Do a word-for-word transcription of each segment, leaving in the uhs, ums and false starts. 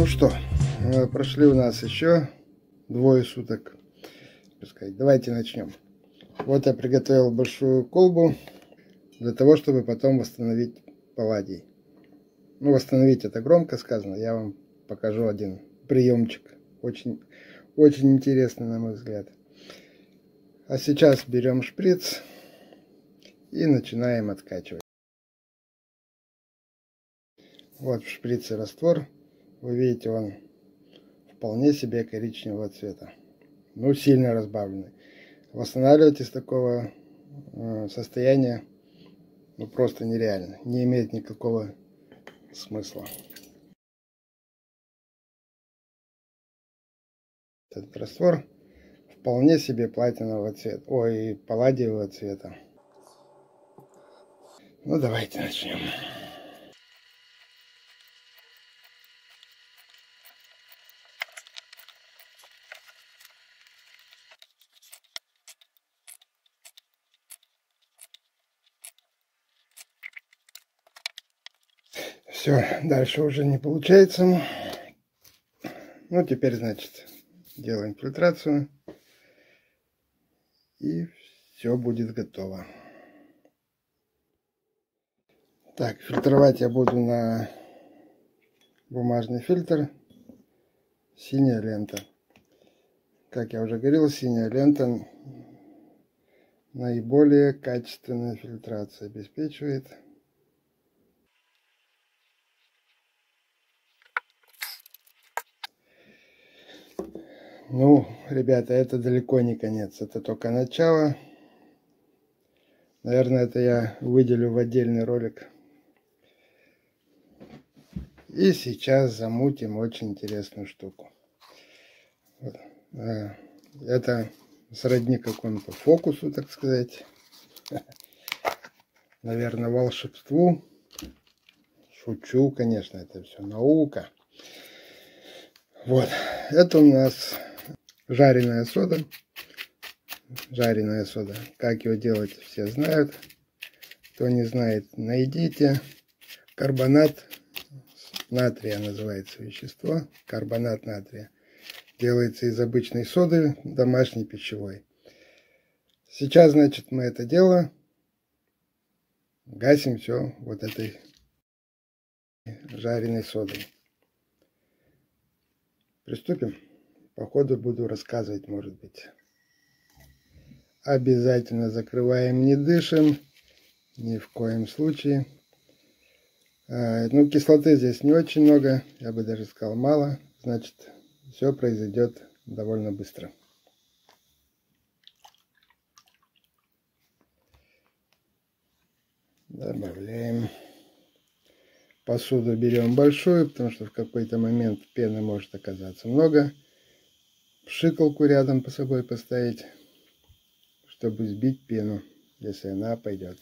Ну что, прошли у нас еще двое суток. Пускай. Давайте начнем. Вот я приготовил большую колбу для того, чтобы потом восстановить палладий. Ну, восстановить это громко сказано. Я вам покажу один приемчик. Очень, очень интересный, на мой взгляд. А сейчас берем шприц и начинаем откачивать. Вот в шприце раствор. Вы видите, он вполне себе коричневого цвета. Ну, сильно разбавленный. Восстанавливать из такого э, состояния ну, просто нереально. Не имеет никакого смысла. Этот раствор вполне себе платинового цвета. Ой, палладиевого цвета. Ну, давайте начнем. Все, дальше уже не получается. Ну, теперь, значит, делаем фильтрацию. И все будет готово. Так, фильтровать я буду на бумажный фильтр. Синяя лента. Как я уже говорил, синяя лента наиболее качественную фильтрацию обеспечивает. Ну, ребята, это далеко не конец, это только начало. Наверное, это я выделю в отдельный ролик. И сейчас замутим очень интересную штуку. Вот. Это сродни какому-то фокусу, так сказать. Наверное, волшебству. Шучу, конечно, это все наука. Вот, это у нас... Жареная сода. Жареная сода. Как ее делать, все знают. Кто не знает, найдите. Карбонат натрия называется вещество. Карбонат натрия. Делается из обычной соды, домашней пищевой. Сейчас, значит, мы это дело гасим все вот этой жареной содой. Приступим. По ходу буду рассказывать, может быть. Обязательно закрываем, не дышим. Ни в коем случае. Ну, кислоты здесь не очень много. Я бы даже сказал, мало. Значит, все произойдет довольно быстро. Добавляем. Посуду берем большую, потому что в какой-то момент пены может оказаться много. Пшикалку рядом по собой поставить, чтобы сбить пену, если она пойдет.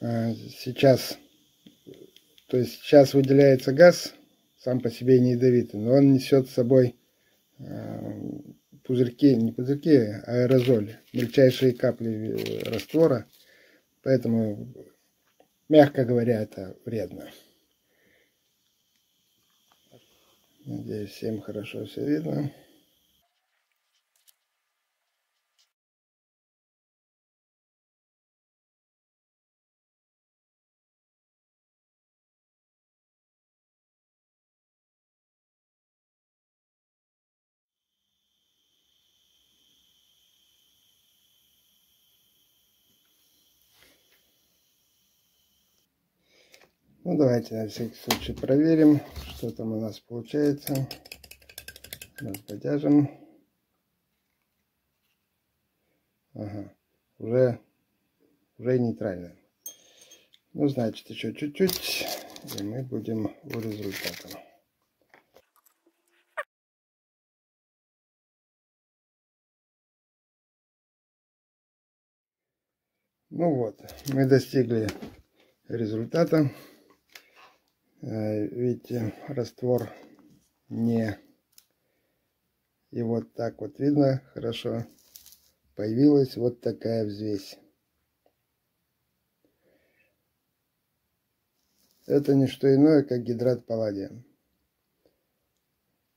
Сейчас, то есть сейчас выделяется газ, сам по себе не ядовитый, но он несет с собой пузырьки, не пузырьки, а аэрозоли, мельчайшие капли раствора, поэтому, мягко говоря, это вредно. Надеюсь, всем хорошо все видно. Ну, давайте на всякий случай проверим, что там у нас получается. Раз подяжем. Ага, уже, уже нейтрально. Ну, значит, еще чуть-чуть, и мы будем у результата. Ну вот, мы достигли результата. Видите, раствор не... И вот так вот видно хорошо. Появилась вот такая взвесь. Это не что иное, как гидрат палладия.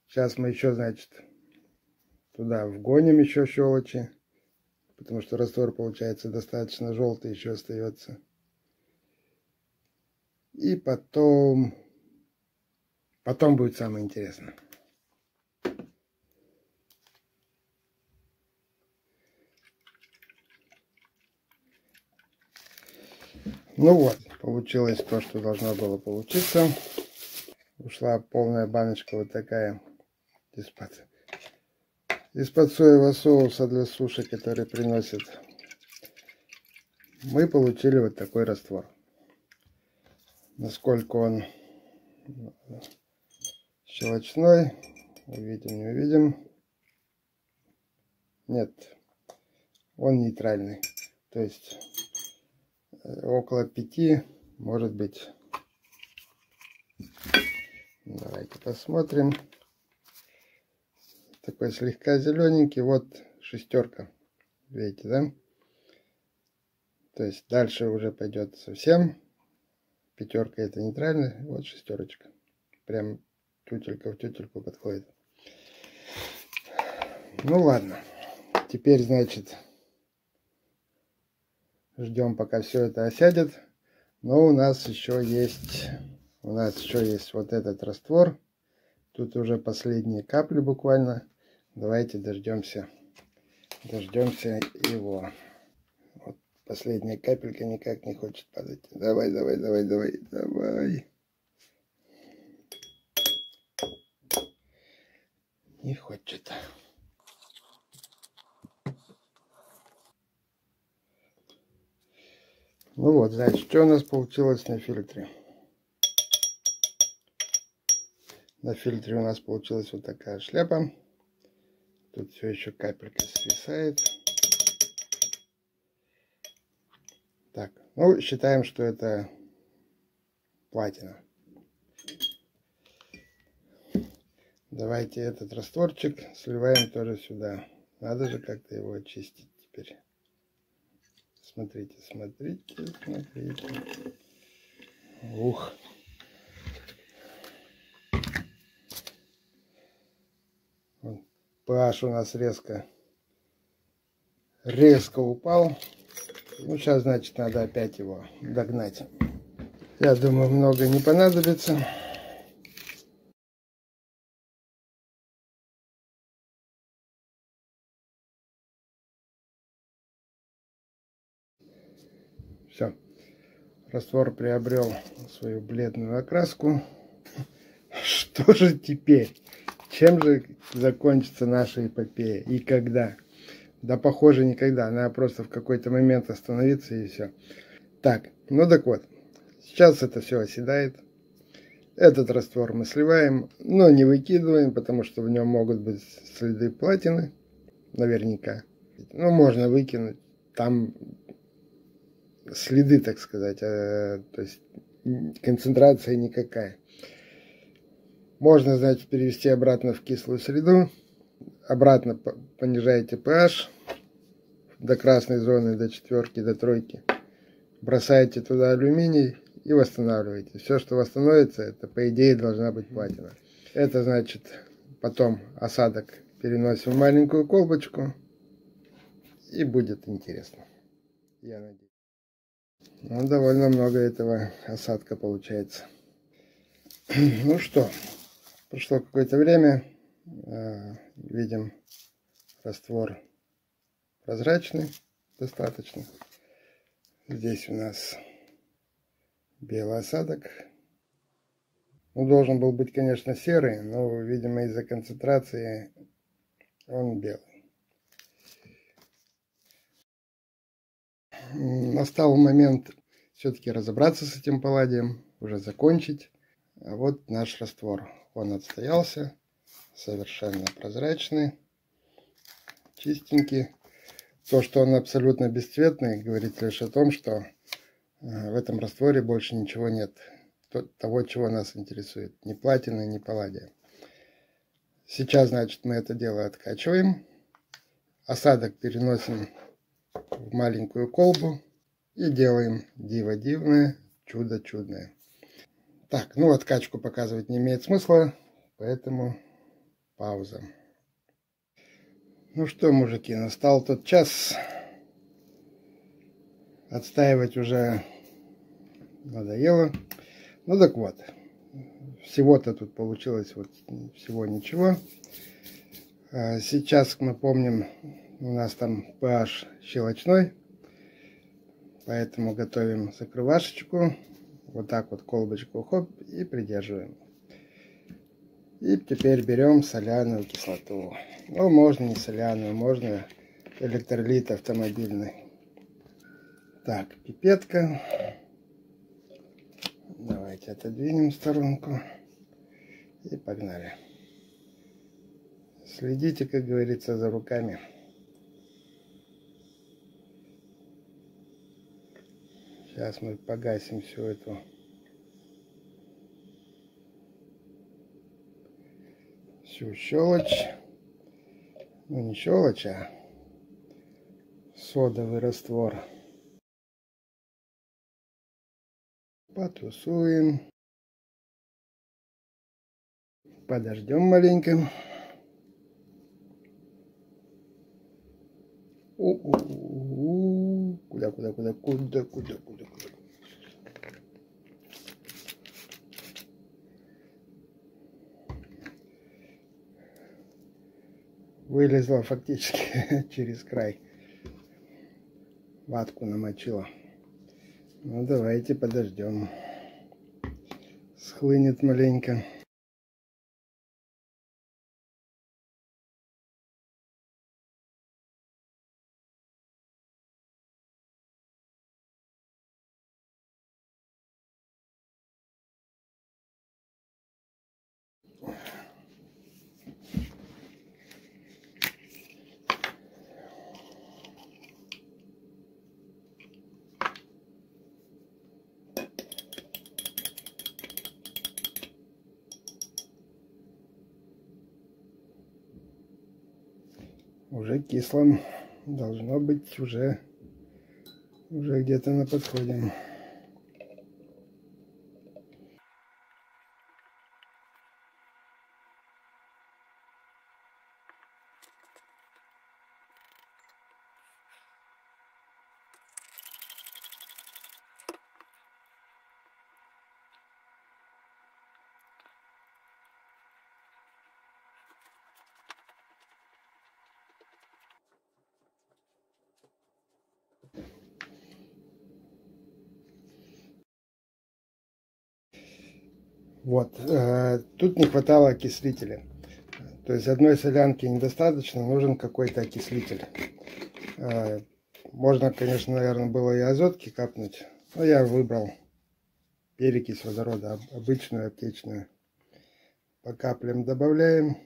Сейчас мы еще, значит, туда вгоним еще щелочи, потому что раствор получается достаточно желтый, еще остается. И потом, потом будет самое интересное. Ну вот, получилось то, что должно было получиться. Ушла полная баночка вот такая из-под из-под соевого соуса для суши, который приносит. Мы получили вот такой раствор. Насколько он щелочной, увидим, не увидим. Нет, он нейтральный. То есть около пяти, может быть. Давайте посмотрим. Такой слегка зелененький. Вот шестерка. Видите, да? То есть дальше уже пойдет совсем. Пятерка — это нейтральная. Вот шестерочка. Прям тютелька в тютельку подходит. Ну ладно. Теперь, значит, ждем, пока все это осядет. Но у нас еще есть, у нас еще есть вот этот раствор. Тут уже последние капли буквально. Давайте дождемся, дождемся его. Вот последняя капелька никак не хочет падать. Давай, давай, давай, давай, давай. Не хочет. Ну вот, значит, что у нас получилось на фильтре. На фильтре у нас получилась вот такая шляпа. Тут все еще капелька свисает. Так, ну, считаем, что это платина. Давайте этот растворчик сливаем тоже сюда. Надо же как-то его очистить теперь. Смотрите, смотрите, смотрите. Ух. пэ аш у нас резко, резко упал. Ну, сейчас, значит, надо опять его догнать. Я думаю, много не понадобится. Все. Раствор приобрел свою бледную окраску. Что же теперь? Чем же закончится наша эпопея и когда? Да, похоже, никогда. Она просто в какой-то момент остановится и все. Так, ну так вот. Сейчас это все оседает. Этот раствор мы сливаем, но не выкидываем, потому что в нем могут быть следы платины. Наверняка. Ну, можно выкинуть. Там следы, так сказать. То есть концентрация никакая. Можно, значит, перевести обратно в кислую среду. Обратно понижаете pэ аш до красной зоны, до четверки, до тройки. Бросаете туда алюминий и восстанавливаете. Все, что восстановится, это, по идее, должна быть платина. Это, значит, потом осадок переносим в маленькую колбочку. И будет интересно. Я надеюсь. Ну, довольно много этого осадка получается. Ну что. Прошло какое-то время, видим, раствор прозрачный, достаточно. Здесь у нас белый осадок. Он должен был быть, конечно, серый, но, видимо, из-за концентрации он белый. Настал момент все-таки разобраться с этим палладием, уже закончить. А вот наш раствор. Он отстоялся, совершенно прозрачный, чистенький. То, что он абсолютно бесцветный, говорит лишь о том, что в этом растворе больше ничего нет. Того, чего нас интересует. Ни платины, ни палладия. Сейчас, значит, мы это дело откачиваем. Осадок переносим в маленькую колбу и делаем диво дивное, чудо чудное. Так, ну откачку показывать не имеет смысла, поэтому пауза. Ну что, мужики, настал тот час. Отстаивать уже надоело. Ну так вот, всего-то тут получилось вот всего ничего. Сейчас мы помним, у нас там pH щелочной, поэтому готовим закрывашечку. Вот так вот колбочку хоп и придерживаем. И теперь берем соляную кислоту. Ну, можно не соляную, можно электролит автомобильный. Так, пипетка. Давайте отодвинем в сторонку. И погнали. Следите, как говорится, за руками. Сейчас мы погасим всю эту всю щелочь. Ну не щелочь, а содовый раствор. Потусуем. Подождем маленько. У-у-у-у. Куда, куда, куда, куда, куда, куда, куда. Вылезла фактически через край. Ватку намочила. Ну давайте подождем. Схлынет маленько. Уже кислым должно быть, уже уже где-то на подходе. Вот, тут не хватало окислителя. То есть одной солянки недостаточно, нужен какой-то окислитель. Можно, конечно, наверное, было и азотки капнуть, но я выбрал перекись водорода, обычную, аптечную. По каплям добавляем.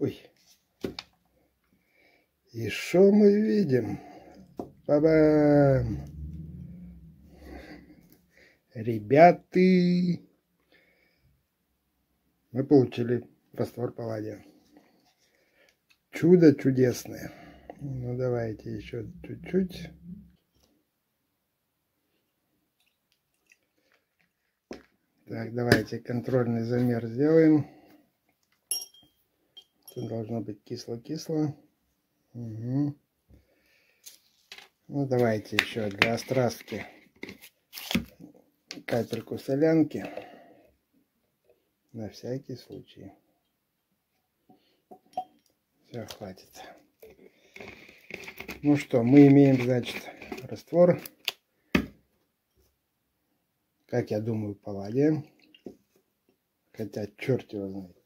Ой. И что мы видим? Ба-бам! Ребята, мы получили раствор палладия. Чудо чудесное. Ну давайте еще чуть-чуть. Так, давайте контрольный замер сделаем. Тут должно быть кисло-кисло. Угу. Ну давайте еще для острастки капельку солянки на всякий случай. Все, хватит. Ну что, мы имеем, значит, раствор, как я думаю, палладия, хотя черт его знает.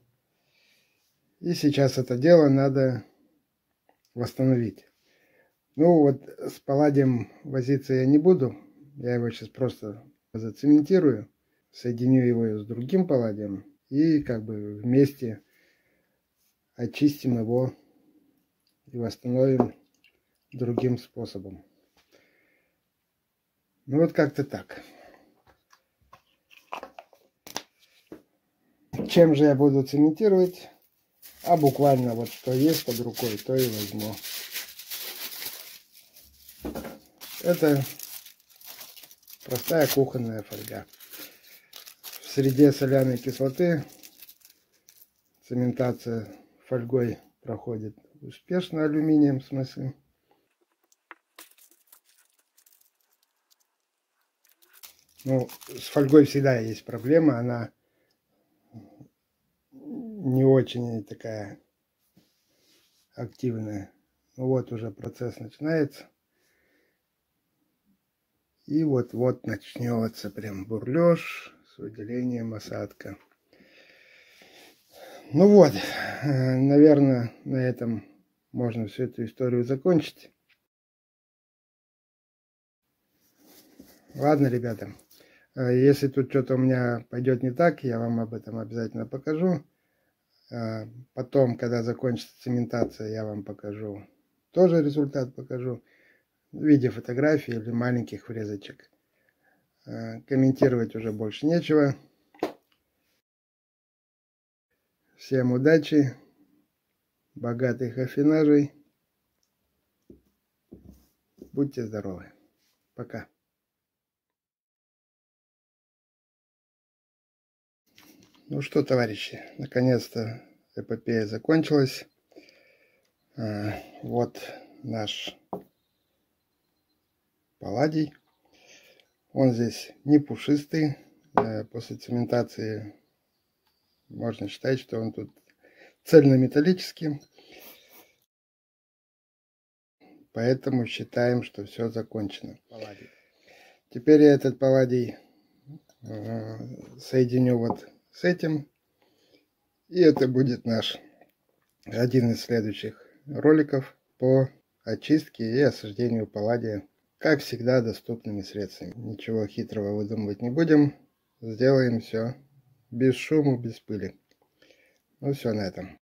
И сейчас это дело надо восстановить. Ну вот с палладием возиться я не буду. Я его сейчас просто зацементирую. Соединю его с другим палладием. И как бы вместе очистим его и восстановим другим способом. Ну вот как-то так. Чем же я буду цементировать? А буквально вот что есть под рукой, то и возьму. Это простая кухонная фольга. В среде соляной кислоты цементация фольгой проходит успешно, алюминием в смысле. Ну, с фольгой всегда есть проблема, она не очень такая активная. Ну вот уже процесс начинается. И вот-вот начнется прям бурлеж с выделением осадка. Ну вот, наверное, на этом можно всю эту историю закончить. Ладно, ребята, если тут что-то у меня пойдет не так, я вам об этом обязательно покажу. Потом, когда закончится цементация, я вам покажу. Тоже результат покажу в виде фотографий или маленьких врезочек. Комментировать уже больше нечего. Всем удачи, богатых афинажей. Будьте здоровы. Пока. Ну что, товарищи, наконец-то эпопея закончилась. Вот наш палладий. Он здесь не пушистый. После цементации можно считать, что он тут цельнометаллический. Поэтому считаем, что все закончено. Палладий. Теперь я этот палладий соединю вот с этим, и это будет наш один из следующих роликов по очистке и осаждению палладия, как всегда, доступными средствами. Ничего хитрого выдумывать не будем, сделаем все без шума, без пыли. Ну все на этом.